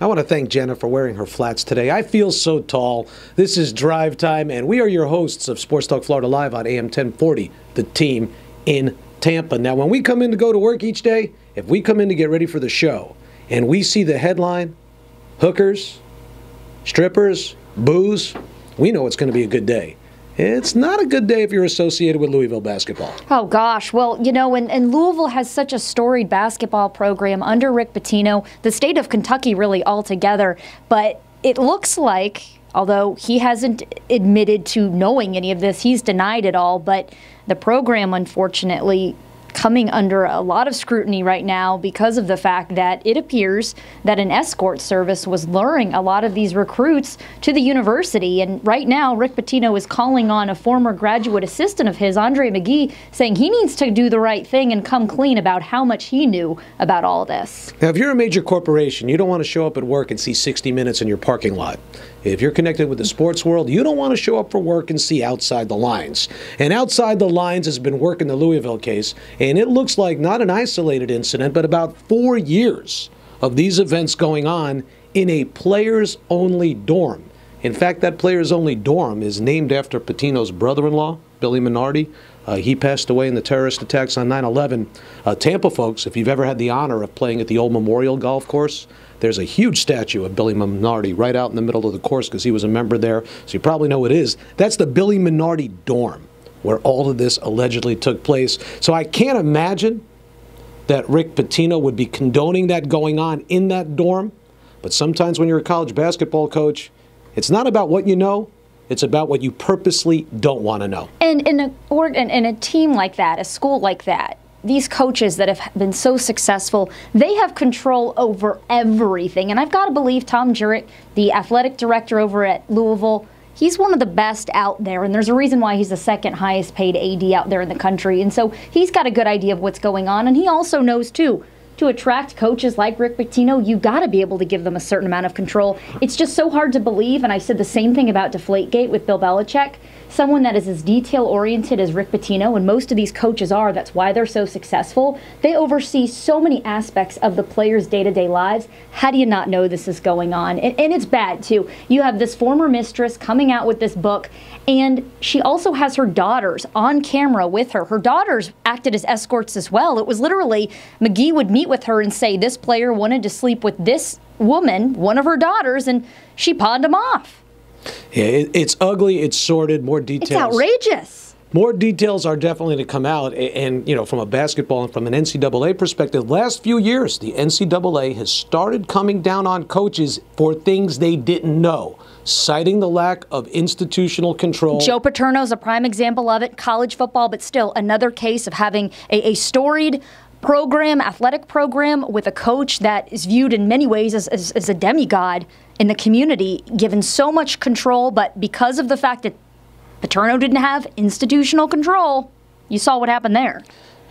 I want to thank Jenna for wearing her flats today. I feel so tall. This is Drive Time, and we are your hosts of Sports Talk Florida Live on AM 1040, the team in Tampa. Now, when we come in to go to work each day, if we come in to get ready for the show, and we see the headline, hookers, strippers, booze, we know it's going to be a good day. It's not a good day if you're associated with Louisville basketball. Oh, gosh. Well, you know, and Louisville has such a storied basketball program under Rick Pitino, the state of Kentucky really altogether. But it looks like, although he hasn't admitted to knowing any of this, he's denied it all, but the program, unfortunately, coming under a lot of scrutiny right now because of the fact that it appears that an escort service was luring a lot of these recruits to the university. And right now, Rick Pitino is calling on a former graduate assistant of his, Andre McGee, saying he needs to do the right thing and come clean about how much he knew about all this. Now, if you're a major corporation, you don't want to show up at work and see 60 Minutes in your parking lot. If you're connected with the sports world, you don't want to show up for work and see Outside the Lines. And Outside the Lines has been working the Louisville case, and it looks like not an isolated incident, but about 4 years of these events going on in a players-only dorm. In fact, that players-only dorm is named after Pitino's brother-in-law, Billy Minardi. He passed away in the terrorist attacks on 9/11. Tampa folks, if you've ever had the honor of playing at the old Memorial Golf Course, there's a huge statue of Billy Minardi right out in the middle of the course because he was a member there, so you probably know what it is. That's the Billy Minardi dorm where all of this allegedly took place. So I can't imagine that Rick Pitino would be condoning that going on in that dorm, but sometimes when you're a college basketball coach, it's not about what you know. It's about what you purposely don't want to know. And in a team like that, a school like that, these coaches that have been so successful, they have control over everything. And I've got to believe Tom Jurich, the athletic director over at Louisville, he's one of the best out there, and there's a reason why he's the second highest paid AD out there in the country. And so he's got a good idea of what's going on, and he also knows, too, to attract coaches like Rick Pitino, you got to be able to give them a certain amount of control. It's just so hard to believe, and I said the same thing about Deflategate with Bill Belichick. Someone that is as detail-oriented as Rick Pitino, and most of these coaches are, that's why they're so successful, they oversee so many aspects of the players' day-to-day lives. How do you not know this is going on? And it's bad, too. You have this former mistress coming out with this book, and she also has her daughters on camera with her. Her daughters acted as escorts as well. It was literally, McGee would meet with her and say, this player wanted to sleep with this woman, one of her daughters, and she pawned him off. Yeah, it's ugly, it's sordid, more details. It's outrageous. More details are definitely to come out, and you know, from a basketball and from an NCAA perspective, last few years, the NCAA has started coming down on coaches for things they didn't know, citing the lack of institutional control. Joe Paterno is a prime example of it, college football, but still another case of having a storied program, athletic program, with a coach that is viewed in many ways as a demigod in the community, given so much control, but because of the fact that Paterno didn't have institutional control, you saw what happened there.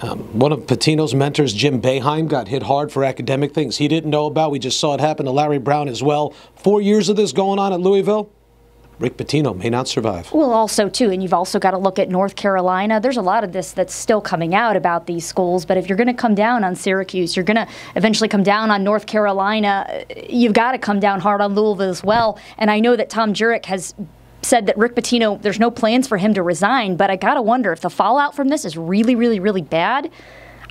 One of Pitino's mentors, Jim Boeheim, got hit hard for academic things he didn't know about. We just saw it happen to Larry Brown as well. 4 years of this going on at Louisville. Rick Pitino may not survive. Well, also, too, and you've also got to look at North Carolina. There's a lot of this that's still coming out about these schools, but if you're going to come down on Syracuse, you're going to eventually come down on North Carolina, you've got to come down hard on Louisville as well. And I know that Tom Jurich has said that Rick Pitino, there's no plans for him to resign, but I got to wonder if the fallout from this is really, really, really bad.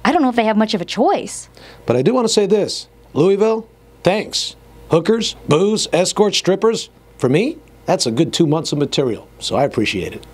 I don't know if they have much of a choice. But I do want to say this. Louisville, thanks. Hookers, booze, escorts, strippers, for me, that's a good 2 months of material, so I appreciate it.